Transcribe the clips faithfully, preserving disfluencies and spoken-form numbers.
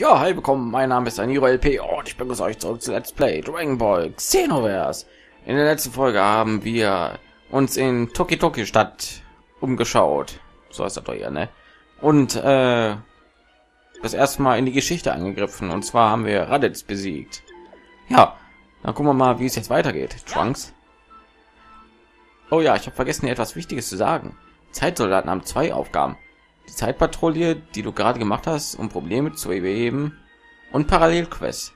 Ja, hi, willkommen, mein Name ist DanieruLP und ich begrüße euch zurück zu Let's Play Dragon Ball Xenoverse. In der letzten Folge haben wir uns in Toki Toki Stadt umgeschaut, so heißt das doch ja, ne? Und äh, das erste Mal in die Geschichte eingegriffen, und zwar haben wir Raditz besiegt. Ja, dann gucken wir mal, wie es jetzt weitergeht. Trunks. Oh ja, ich habe vergessen, hier etwas Wichtiges zu sagen. Zeitsoldaten haben zwei Aufgaben. Die Zeitpatrouille, die du gerade gemacht hast, um Probleme zu beheben, und Parallelquest.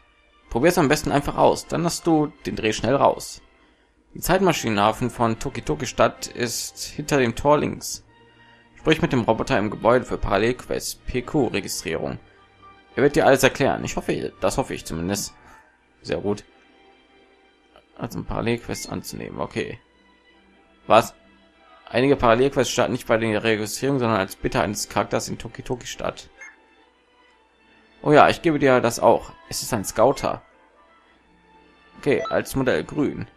Probier's am besten einfach aus, dann hast du den Dreh schnell raus. Die Zeitmaschinenhafen von Toki Toki Stadt ist hinter dem Tor links. Sprich mit dem Roboter im Gebäude für Parallelquest, P Q-Registrierung. Er wird dir alles erklären. Ich hoffe, das hoffe ich zumindest. Sehr gut. Also ein Parallelquest anzunehmen, okay. Was? Einige Parallelquests starten nicht bei der Registrierung, sondern als Bitte eines Charakters in Toki Toki Stadt. Oh ja, ich gebe dir das auch. Es ist ein Scouter. Okay, als Modell grün.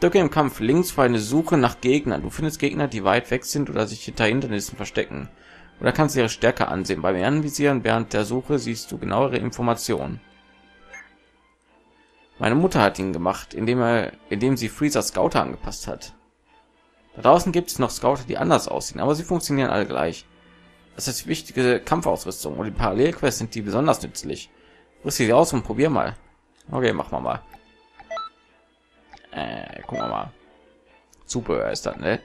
Drücke im Kampf links für eine Suche nach Gegnern. Du findest Gegner, die weit weg sind oder sich hinter Hindernissen verstecken. Oder kannst ihre Stärke ansehen. Beim Anvisieren während der Suche siehst du genauere Informationen. Meine Mutter hat ihn gemacht, indem er, indem sie Freezer Scouter angepasst hat. Da draußen gibt es noch Scouter, die anders aussehen, aber sie funktionieren alle gleich. Das ist wichtige Kampfausrüstung, und die Parallelquests sind die besonders nützlich. Rüst sie aus und probier mal. Okay, machen wir mal. Äh, gucken wir mal. Super ist das, ne?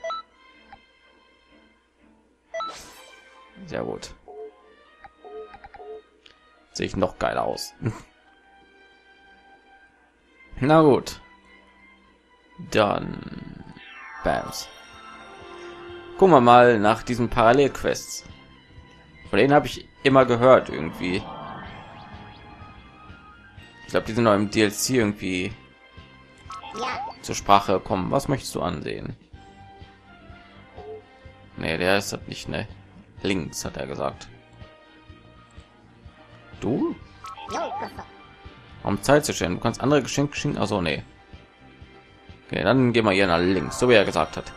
Sehr gut. Sehe ich noch geil aus. Na gut. Dann. Bams. Gucken wir mal nach diesen Parallelquests. Von denen habe ich immer gehört irgendwie. Ich glaube, die sind noch im D L C irgendwie zur Sprache kommen. Was möchtest du ansehen? Nee, der ist das nicht, ne? Links hat er gesagt. Du? Um Zeit zu stellen, du kannst andere Geschenke schicken. Also nee. Okay, dann gehen wir hier nach links, so wie er gesagt hat.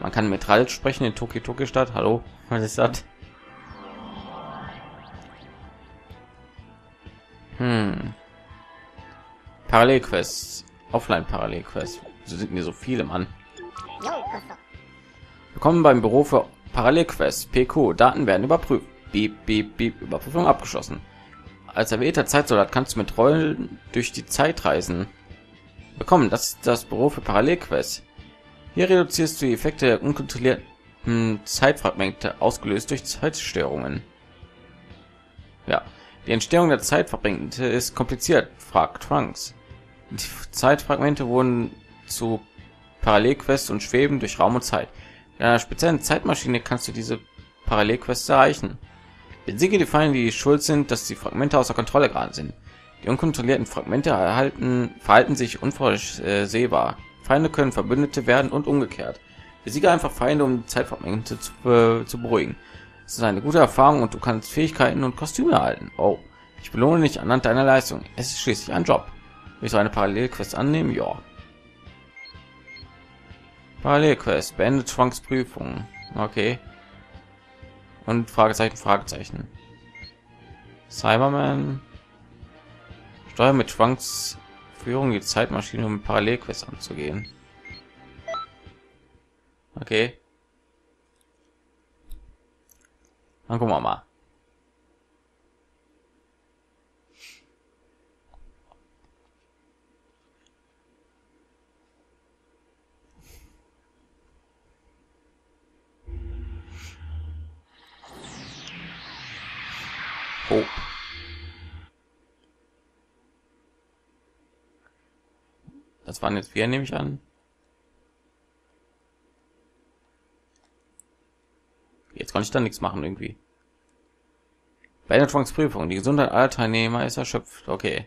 Man kann mit Raditz sprechen in Toki Toki Stadt. Hallo, was ist das? Hm. Parallelquests, Offline Parallelquests. So sind mir so viele, Mann. Willkommen beim Büro für Parallelquests. P Q Daten werden überprüft. Beep, beep, beep. Überprüfung abgeschlossen. Als erwähnter Zeitsoldat kannst du mit Rollen durch die Zeit reisen. Bekommen, das ist das Büro für Parallelquests. Hier reduzierst du die Effekte der unkontrollierten Zeitfragmente, ausgelöst durch Zeitstörungen. Ja, die Entstehung der Zeitfragmente ist kompliziert, fragt Trunks. Die Zeitfragmente wurden zu Parallelquests und schweben durch Raum und Zeit. In einer speziellen Zeitmaschine kannst du diese Parallelquests erreichen. Besiege die Feinde, die schuld sind, dass die Fragmente außer Kontrolle geraten sind. Die unkontrollierten Fragmente erhalten, verhalten sich unvorhersehbar. Feinde können Verbündete werden und umgekehrt. Besiege einfach Feinde, um Zeitfragmente zu, äh, zu beruhigen. Es ist eine gute Erfahrung und du kannst Fähigkeiten und Kostüme erhalten. Oh, ich belohne dich anhand deiner Leistung. Es ist schließlich ein Job. Willst du eine Parallelquest annehmen? Ja. Parallelquest, beendet Trunks Prüfung. Okay. Und Fragezeichen, Fragezeichen. Cyberman. Steuer mit Trunks Führung die Zeitmaschine, um Parallelquests anzugehen. Okay. Dann gucken wir mal. Oh. Das waren jetzt vier, nehme ich an. Jetzt kann ich da nichts machen irgendwie. Bei der Zwangsprüfung, die Gesundheit aller Teilnehmer ist erschöpft. Okay.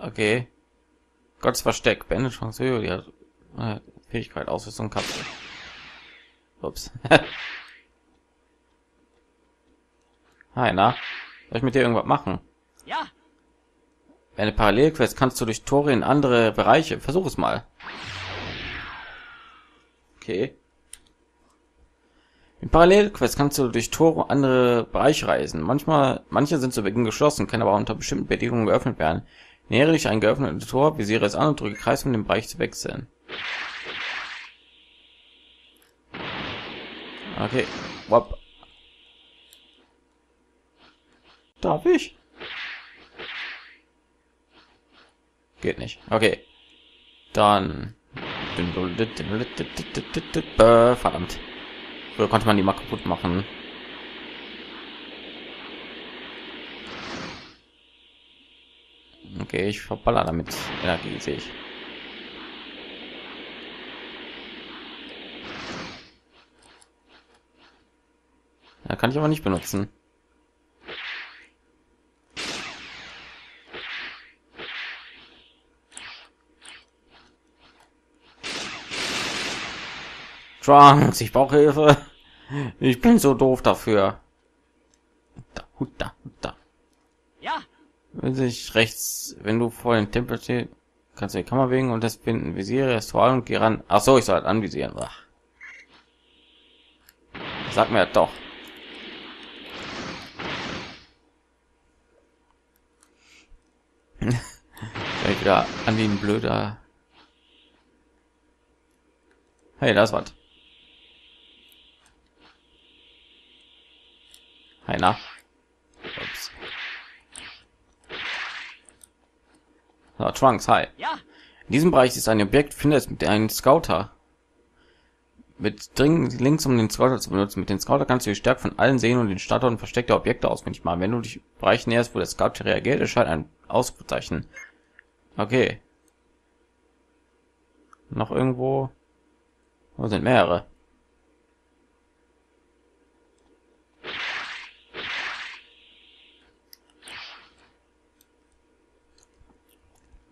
Okay. Gottes Versteck, beendet Zwangsprüfung, Fähigkeit, Ausrüstung, Kapsel. Ups. Hi, na? Soll ich mit dir irgendwas machen? Ja. Eine Parallelquest kannst du durch Tore in andere Bereiche. Versuch es mal. Okay. Im Parallelquest kannst du durch Tore und andere Bereiche reisen. Manchmal, manche sind zu Beginn geschlossen, können aber unter bestimmten Bedingungen geöffnet werden. Nähere dich ein geöffnetes Tor, visiere es an und drücke Kreis, um den Bereich zu wechseln. Okay, Wop. Darf ich? Geht nicht. Okay. Dann... Verdammt. Oder konnte man die mal kaputt machen? Okay, ich verballer damit Energie, sehe ich. Ja, kann ich aber nicht benutzen. Trunks, ich brauche Hilfe. Ich bin so doof dafür. Da, da, da. Ja. Wenn sich rechts, wenn du vor dem Tempel stehst, kannst du die Kammer wegen und das binden. Visiere das Tor und geh ran. Ach so, ich soll halt anvisieren. Ach. Sag mir doch. Ich wieder an den blöder. Hey, das war's. Hey, na. Ups. So, Trunks, hi. Ja. In diesem Bereich ist ein Objekt, finde es mit einem Scouter. Mit dringend links, um den Scouter zu benutzen. Mit dem Scouter kannst du die Stärke von allen sehen und den Standort versteckter Objekte ausfindig machen. Wenn du dich Bereich näherst, wo der Scouter reagiert, erscheint ein Ausrufezeichen. Okay. Noch irgendwo? Wo sind mehrere?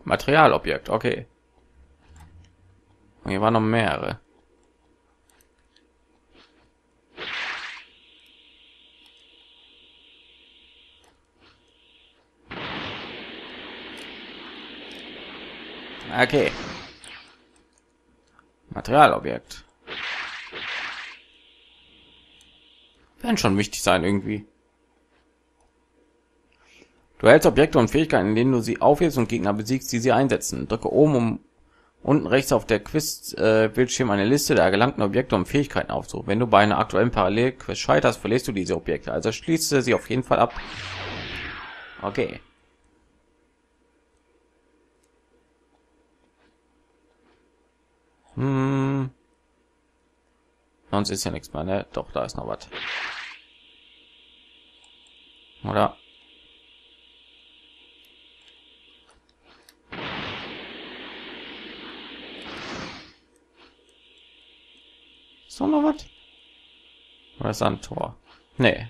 Materialobjekt, okay. Und hier waren noch mehrere. Okay. Materialobjekt. Werden schon wichtig sein irgendwie. Du hältst Objekte und Fähigkeiten, in denen du sie aufhebst und Gegner besiegst, die sie einsetzen. Drücke oben um unten rechts auf der Quiz-Bildschirm eine Liste der erlangten Objekte und Fähigkeiten aufsuchen. Wenn du bei einer aktuellen Parallelquest scheiterst, verlierst du diese Objekte. Also schließe sie auf jeden Fall ab. Okay. Hm. Sonst ist ja nichts mehr, ne? Doch, da ist noch was. Oder? Ist noch was? Oder ist ein Tor? Nee.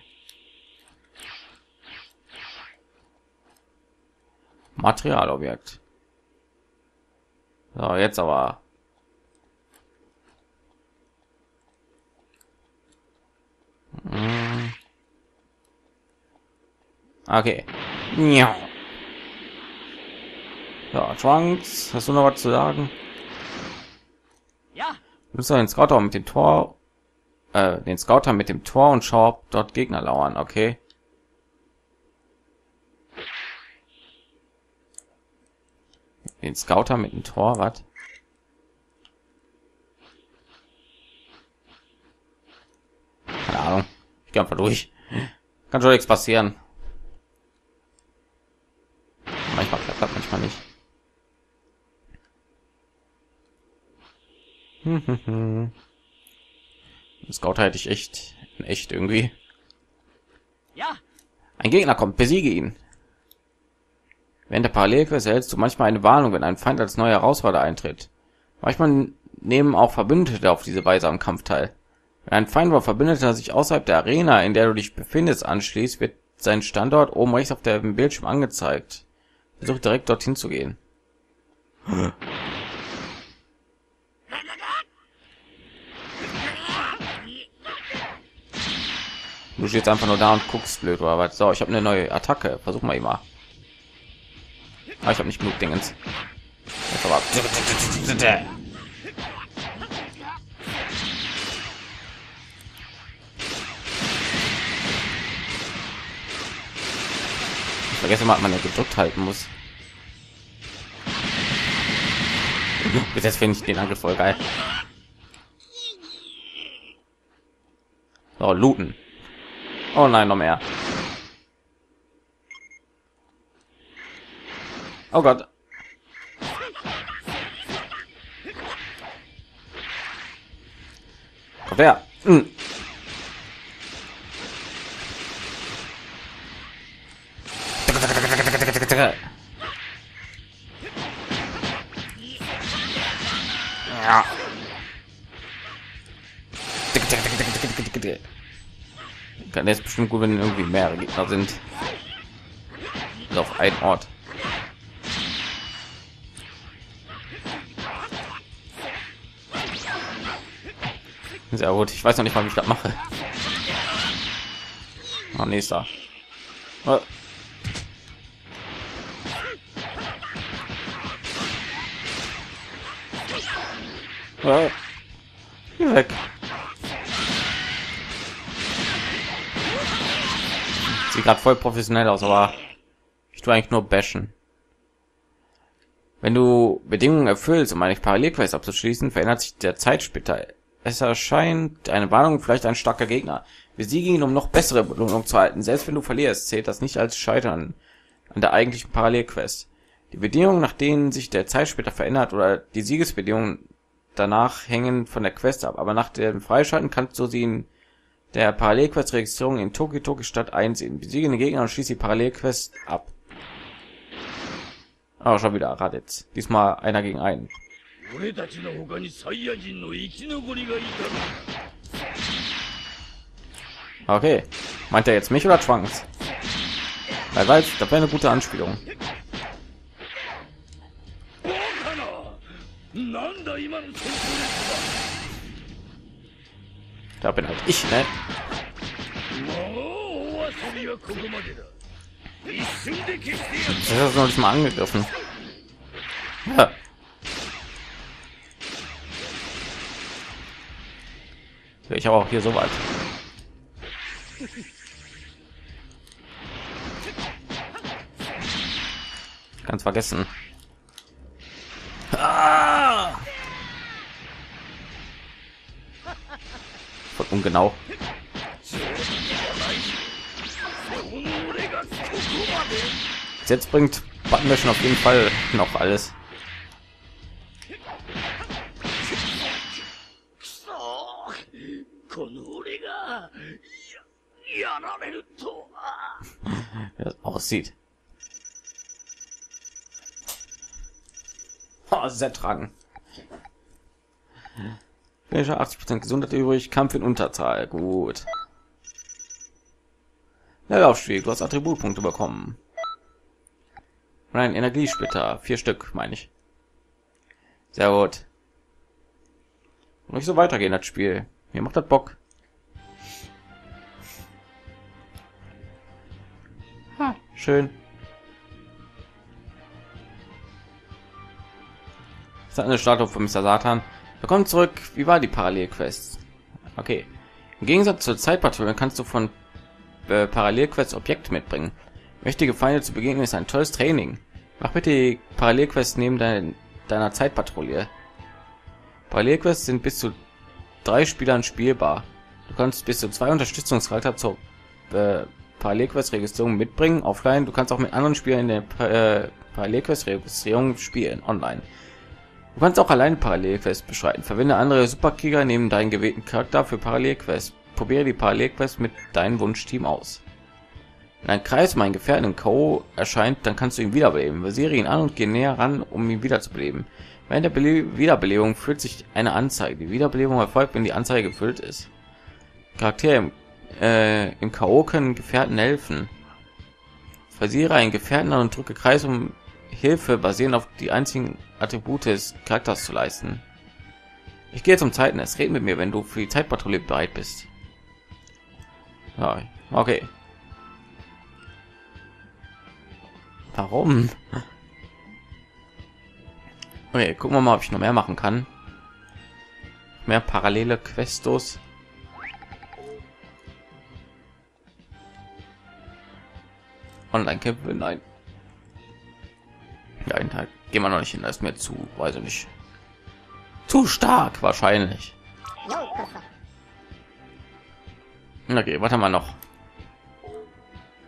Materialobjekt. So, jetzt aber... Okay. Ja. Ja, Trunks, hast du noch was zu sagen? Ja. Du musst den Scouter mit dem Tor, äh, den Scouter mit dem Tor und schau, ob dort Gegner lauern, okay? Den Scouter mit dem Tor, was? Keine Ahnung. Ich gehe einfach durch. Kann schon nichts passieren. Manchmal klappt das, manchmal nicht. Hm, hm, hm. Das Scout hätte ich echt, echt irgendwie. Ja. Ein Gegner kommt, besiege ihn. Während der Parallelquest erhältst du manchmal eine Warnung, wenn ein Feind als neuer Herausforderer eintritt. Manchmal nehmen auch Verbündete auf diese Weise am Kampf teil. Wenn ein Feind oder Verbündeter sich außerhalb der Arena, in der du dich befindest, anschließt, wird sein Standort oben rechts auf dem Bildschirm angezeigt. Versuch direkt dorthin zu gehen. Du stehst einfach nur da und guckst blöd oder was? So, ich habe eine neue Attacke. Versuch mal immer. Ah, ich habe nicht genug Dingens. vergessen, man ja gedrückt halten muss. Bis jetzt finde ich den Angriff voll geil. So, looten. Oh nein, noch mehr. Oh Gott. Kommt her. Hm. Ja. Kann jetzt bestimmt gut, wenn irgendwie mehrere Gegner sind. Also auf einen Ort. Sehr gut, ich weiß noch nicht mal, wie ich das mache. Ah, nächster. Oh. Oh. Weg. Sieht gerade voll professionell aus, aber ich tue eigentlich nur bashen. Wenn du Bedingungen erfüllst, um eine Parallelquest abzuschließen, verändert sich der Zeitsplitter. Es erscheint eine Warnung, vielleicht ein starker Gegner. Besiege ihn, um noch bessere Belohnung zu erhalten. Selbst wenn du verlierst, zählt das nicht als Scheitern an der eigentlichen Parallelquest. Die Bedingungen, nach denen sich der Zeitsplitter verändert, oder die Siegesbedingungen danach, hängen von der Quest ab. Aber nach dem Freischalten kannst du sie in der Parallelquest-Registrierung in Toki Toki Stadt einsehen. Besiege den Gegner und schließ die Parallelquest ab. Aber schon wieder Raditz. Diesmal einer gegen einen. Okay, meint er jetzt mich oder Trunks? Weil weiß, das wäre eine gute Anspielung. Da bin halt ich, ne? Das ist noch nicht mal angegriffen. Ja. Ich habe auch hier so weit. Ganz vergessen. Ah! Voll ungenau. Jetzt bringt Buttonmission auf jeden Fall noch alles. Das aussieht. Oh, sehr tragen. achtzig Prozent Gesundheit übrig, Kampf in Unterzahl. Gut. Der Laufstieg, du hast Attributpunkte bekommen. Nein, Energiesplitter. Vier Stück, meine ich. Sehr gut. Muss ich so weitergehen, das Spiel. Mir macht das Bock. Ha, schön. Das hat eine Statue von Mister Satan. Willkommen zurück. Wie war die Parallelquest? Okay. Im Gegensatz zur Zeitpatrouille kannst du von äh, Parallelquest Objekt mitbringen. Mächtige Feinde zu begegnen ist ein tolles Training. Mach bitte die Parallelquest neben deiner, deiner Zeitpatrouille. Parallelquests sind bis zu drei Spielern spielbar. Du kannst bis zu zwei Unterstützungsreiter zur äh, Parallelquest-Registrierung mitbringen, offline. Du kannst auch mit anderen Spielern in der pa äh, Parallelquest-Registrierung spielen, online. Du kannst auch allein Parallelquest beschreiten. Verwende andere Superkrieger neben deinen gewählten Charakter für Parallelquest. Probiere die Parallelquest mit deinem Wunschteam aus. Wenn ein Kreis um einen Gefährten in K O erscheint, dann kannst du ihn wiederbeleben. Visiere ihn an und geh näher ran, um ihn wiederzubeleben. Während der Bele Wiederbelebung führt sich eine Anzeige. Die Wiederbelebung erfolgt, wenn die Anzeige gefüllt ist. Charaktere im, äh, im K O können Gefährten helfen. Versiere einen Gefährten an und drücke Kreis, um Hilfe basierend auf die einzigen Attribute des Charakters zu leisten. Ich gehe zum Zeitnest. Reden mit mir, wenn du für die Zeitpatrouille bereit bist. Ja, okay. Warum? Okay, gucken wir mal, ob ich noch mehr machen kann. Mehr parallele Questos. Und Online-Kämpfe? Nein. Ja, einen Tag gehen wir noch nicht hin, da ist mir zu, weiß ich nicht. Zu stark wahrscheinlich. Okay, warte mal noch.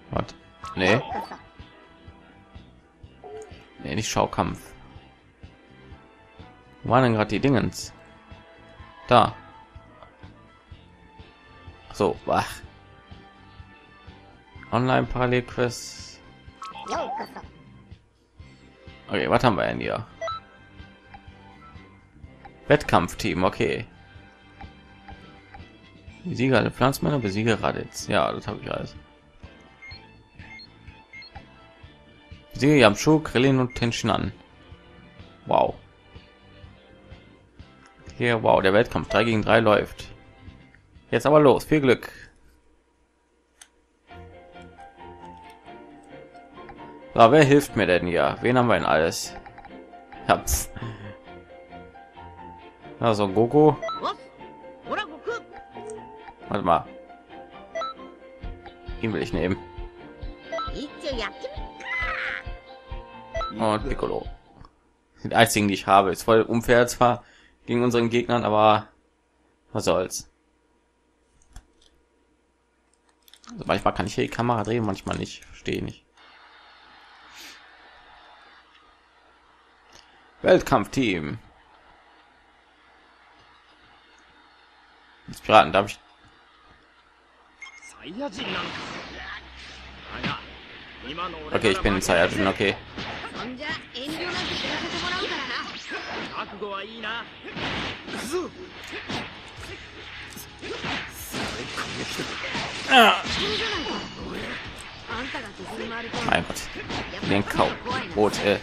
Warte. Nee. Nee, nicht Schaukampf. Wo waren denn gerade die Dingens? Da. Ach so, wach. Online-Parallel-Quest. Okay, was haben wir denn hier? Wettkampfteam, okay. Besiege alle Pflanzenmänner, besiege Raditz. Ja, das habe ich alles. Besiege Yamshu, Krillin und Tenshinan. Wow. Hier, wow, der Weltkampf drei gegen drei läuft. Jetzt aber los, viel Glück. So, wer hilft mir denn hier? Wen haben wir denn alles? Hab's. Also Goku. Warte mal. Ihn will ich nehmen. Und Piccolo. Die einzigen, die ich habe. Ist voll unfair zwar gegen unseren Gegnern, aber was soll's. Also manchmal kann ich hier die Kamera drehen, manchmal nicht. Verstehe nicht. Weltkampfteam. Jetzt Piraten, darf ich? Okay, ich bin ein Saiyajin, okay. Ah. Mein Gott, den Kau. Rot, ey.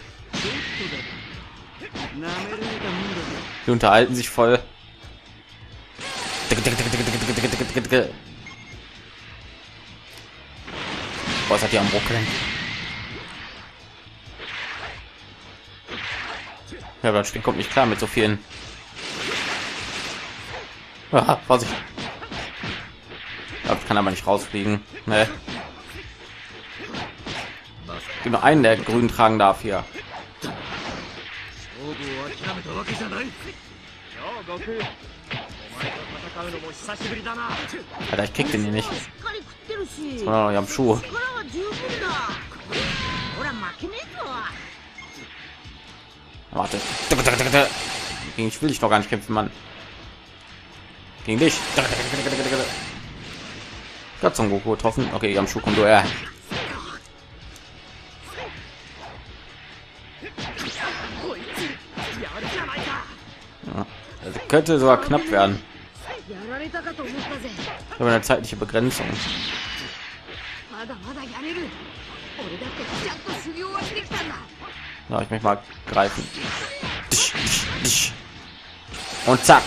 Die unterhalten sich voll. Was hat die am Ruckeln? Ja, das Spiel kommt nicht klar mit so vielen. Aha, Vorsicht. Ich kann aber nicht rausfliegen. Nee. Nur einen, der grün tragen darf hier. Alter, ich krieg den hier nicht. Oh, am Schuh. Warte. Gegen dich will ich noch gar nicht kämpfen, Mann. Gegen dich. Gott, Son Goku getroffen. Okay, am Schuh kommt du her. Also könnte sogar knapp werden. Aber eine zeitliche Begrenzung. Ja, ich mich mal greifen. Und zack.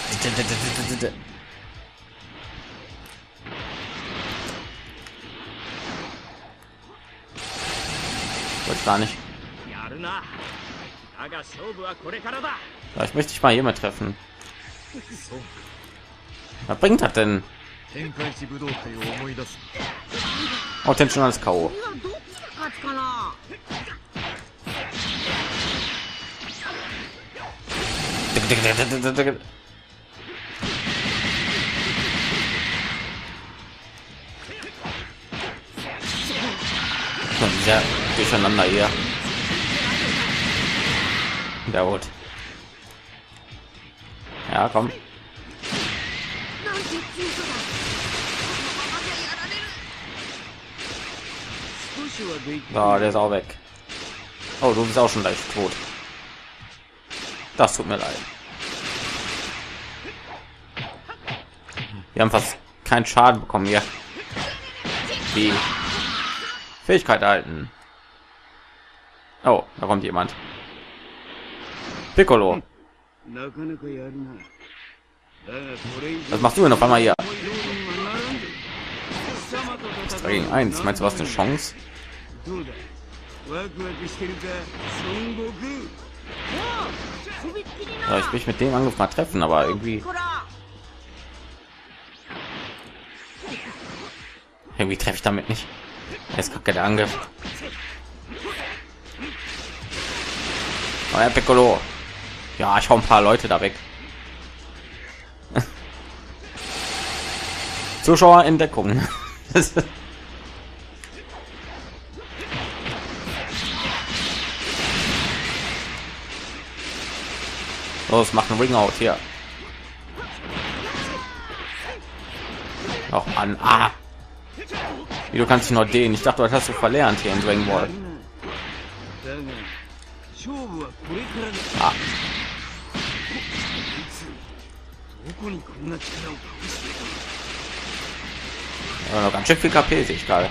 Wollte gar nicht. Ja, ich möchte dich mal jemand treffen. Was bringt das denn? Oh, denn schon als K O. Ja, durcheinander hier. Ja, gut. Ja, komm. So, der ist auch weg. Oh, du bist auch schon leicht tot. Das tut mir leid. Wir haben fast keinen Schaden bekommen hier. Die Fähigkeit erhalten. Oh, da kommt jemand. Piccolo. Was machst du denn auf einmal hier? drei gegen eins. Meinst du, was eine Chance? Ja, ich will mit dem Angriff mal treffen, aber irgendwie irgendwie treffe ich damit nicht. Jetzt kacke der Angriff. Euer Piccolo. Ja, ich hau ein paar Leute da weg. Zuschauer in Deckung. Los, macht einen Ringout hier. Auch an. Ah. Wie, du kannst dich nur dehnen. Ich dachte, das hast du verlernt hier in Dragon Ball. Ah. Ja, noch ganz schön viel K P sehe ich gerade.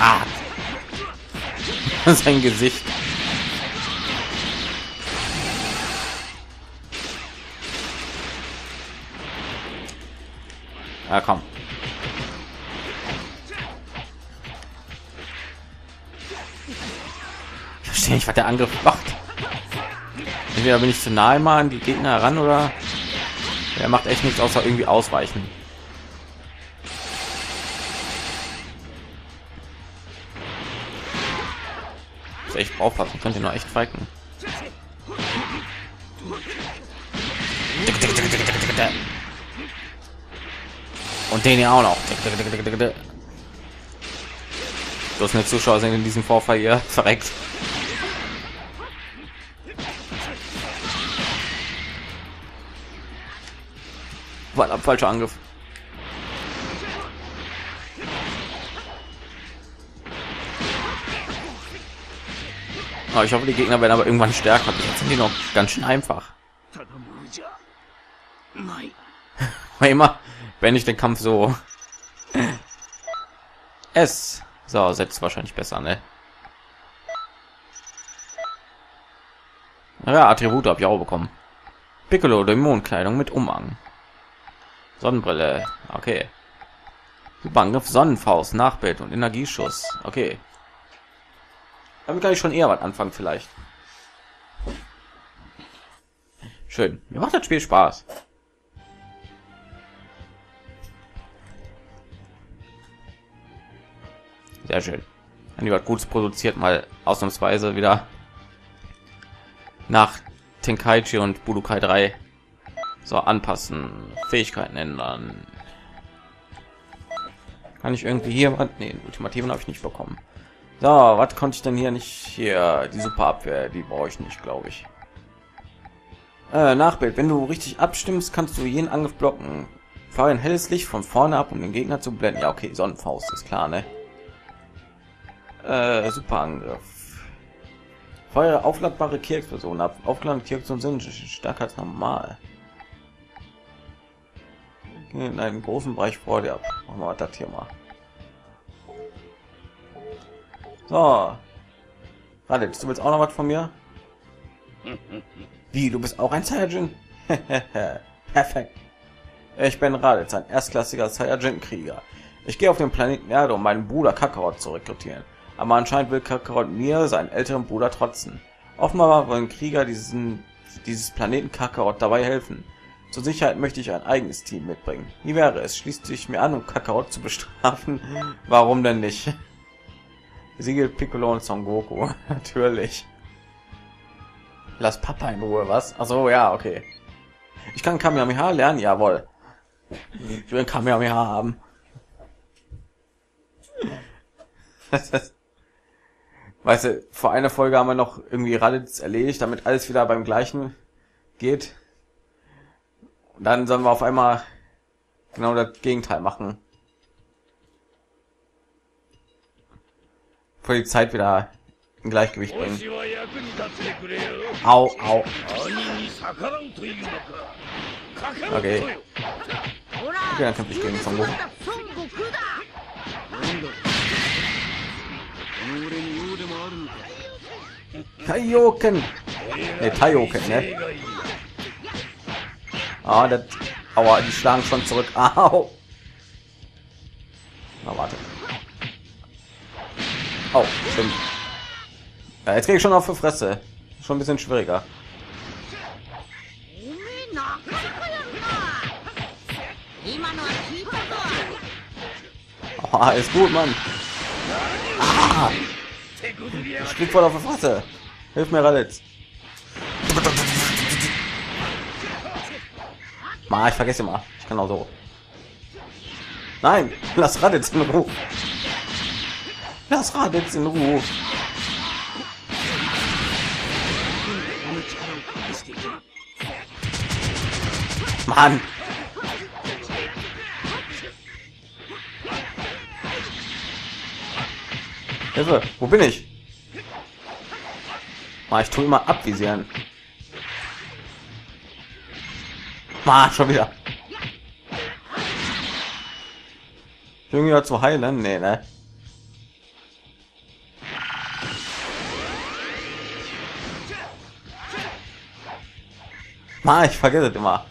Ah. Sein Gesicht. Ja, komm. Ich verstehe nicht, was der Angriff macht. Entweder bin ich zu nahe mal an die Gegner ran oder er macht echt nichts außer irgendwie ausweichen. Muss echt aufpassen, könnt ihr noch echt fighten. Und den ja auch noch. Du hast eine Zuschauer sind in diesem Vorfall hier verreckt. War ein falscher Angriff. Aber ich hoffe, die Gegner werden aber irgendwann stärker. Jetzt sind die noch ganz schön einfach. Immer wenn ich den Kampf so es so setzt wahrscheinlich besser, ne? Ja, Attribute habe ich auch bekommen. Piccolo, Dämonenkleidung mit Umhang, Sonnenbrille, okay. Überangriff, Sonnenfaust, Nachbild und Energieschuss, okay. Damit kann ich schon eher was anfangen vielleicht. Schön, mir macht das Spiel Spaß. Sehr schön. Wenn ihr was Gutes produziert, mal ausnahmsweise wieder nach Tenkaichi und Budokai drei. So, anpassen, Fähigkeiten ändern. Kann ich irgendwie hier was? Nee, Ultimativen habe ich nicht bekommen. So, was konnte ich denn hier nicht? Hier, die Superabwehr, die brauche ich nicht, glaube ich. Äh, Nachbild, wenn du richtig abstimmst, kannst du jeden Angriff blocken. Fahre ein helles Licht von vorne ab, um den Gegner zu blenden. Ja, okay, Sonnenfaust ist klar, ne? Äh, Superangriff. Feuer aufladbare Kirchpersonen ab. Aufladbare Kirchpersonen sind stärker als normal. In einem großen Bereich vor dir ab. Machen wir das hier mal. So. Raditz, du willst auch noch was von mir? Wie, du bist auch ein Saiyajin? Perfekt. Ich bin Raditz, ein erstklassiger Saiyajin-Krieger. Ich gehe auf den Planeten Erde, um meinen Bruder Kakarot zu rekrutieren. Aber anscheinend will Kakarot mir, seinen älteren Bruder, trotzen. Offenbar wollen Krieger diesen, dieses Planeten Kakarot dabei helfen. Zur Sicherheit möchte ich ein eigenes Team mitbringen. Wie wäre es? Schließt sich mir an, um Kakarot zu bestrafen? Warum denn nicht? Siegelt Piccolo und Son Goku. Natürlich. Lass Papa in Ruhe, was? Also ja, okay. Ich kann Kamehameha lernen? Jawohl. Ich will Kamehameha haben. Weißt du, vor einer Folge haben wir noch irgendwie Raditz erledigt, damit alles wieder beim gleichen geht. Und dann sollen wir auf einmal genau das Gegenteil machen. Vor die Zeit wieder in Gleichgewicht bringen. Au, au. Okay. Okay, dann kämpfe ich gegen Son Goku. Taioken. Ne, Taioken, ne? Ah, das... Aua, die schlagen schon zurück. Au. Na, warte. Oh, stimmt. Ja, jetzt gehe ich schon auf die Fresse. Schon ein bisschen schwieriger. Oh, alles gut, Mann. Ah, ich krieg voll auf die Fresse. Hilf mir, Raditz. Mal, ich vergesse mal. Ich kann auch so. Nein, lass Raditz in Ruhe. Lass Raditz in Ruhe. Mann. Hilfe, wo bin ich? Mal, ich tue immer abvisieren. Mal, schon wieder. Jünger zu heilen? Nee, ne? Mann, ich vergesse das immer.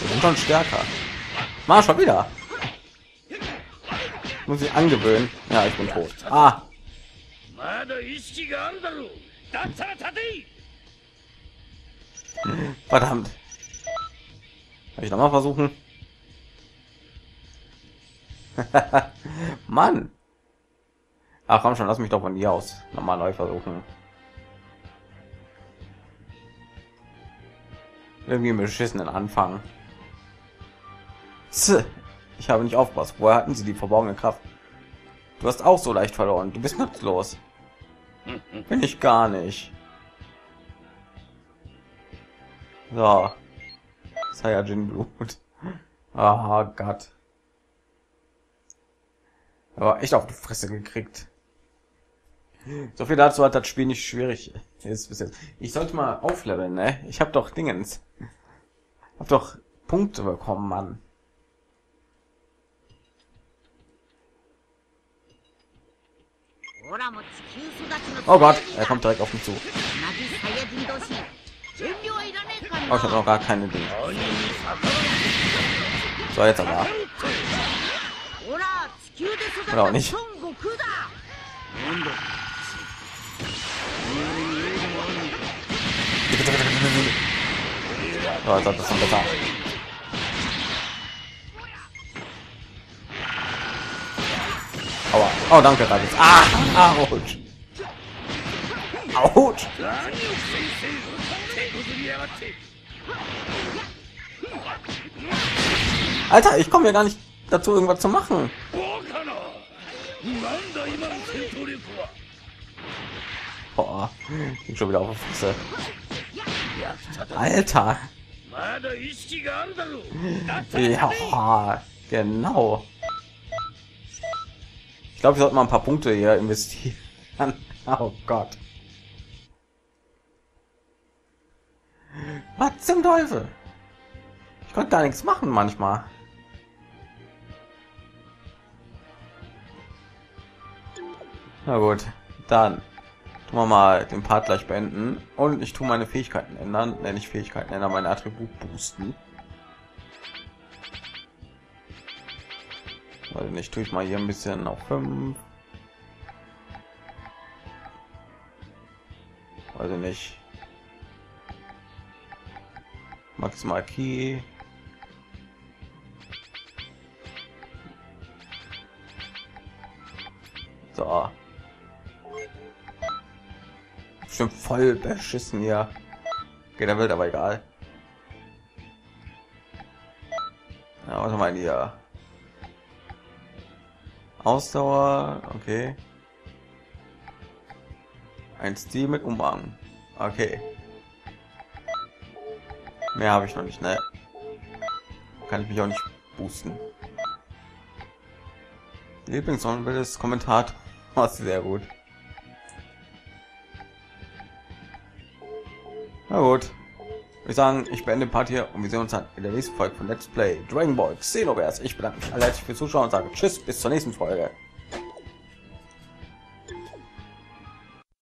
Wir sind schon stärker. Mann, schon wieder. Muss ich angewöhnen. Ja, ich bin tot. Ah. Verdammt. Kann ich noch mal versuchen? Mann. Ach komm schon, lass mich doch von hier aus nochmal neu versuchen. Irgendwie einen beschissenen Anfang. Ich habe nicht aufgepasst. Woher hatten sie die verborgene Kraft? Du hast auch so leicht verloren. Du bist nutzlos. Bin ich gar nicht. So. Saiyajin Blut. Aha, Gott. Aber echt auf die Fresse gekriegt. So viel dazu, hat das Spiel nicht schwierig ist bis jetzt. Ich sollte mal aufleveln, ne? Ich habe doch Dingens. Hab doch Punkte bekommen, Mann. Oh Gott, er kommt direkt auf mich zu. Oh, ich habe noch gar keine Dinge. So, jetzt aber. Oder auch nicht. Oh, das ist schon besser. Aua. Oh, danke, Raditz. Ah, ouch. Ouch. Alter, ich komme ja gar nicht dazu, irgendwas zu machen. Boah, ich bin schon wieder auf der Fresse. Alter. Ja, genau. Ich glaube, ich sollte mal ein paar Punkte hier investieren. Oh Gott. Was zum Teufel? Ich konnte gar nichts machen manchmal. Na gut, dann tun wir mal den Part gleich beenden und ich tue meine Fähigkeiten ändern, nenne ich Fähigkeiten ändern, meine Attribut boosten. Weil nicht tue ich mal hier ein bisschen auf fünf. Also nicht. Maximal Key. So. Schon voll beschissen hier. Geht der Welt, aber egal. Ja, was meinen hier? Ausdauer, okay. Ein Stil mit Umhang. Okay. Mehr habe ich noch nicht, ne? Kann ich mich auch nicht boosten. Lieblingssonnenbild ist Kommentar. Was sehr gut. Na gut. Ich sagen, ich beende den Part hier und wir sehen uns dann in der nächsten Folge von Let's Play Dragon Ball Xenoverse. Ich bedanke mich alle herzlich fürs Zuschauen und sage tschüss, bis zur nächsten Folge.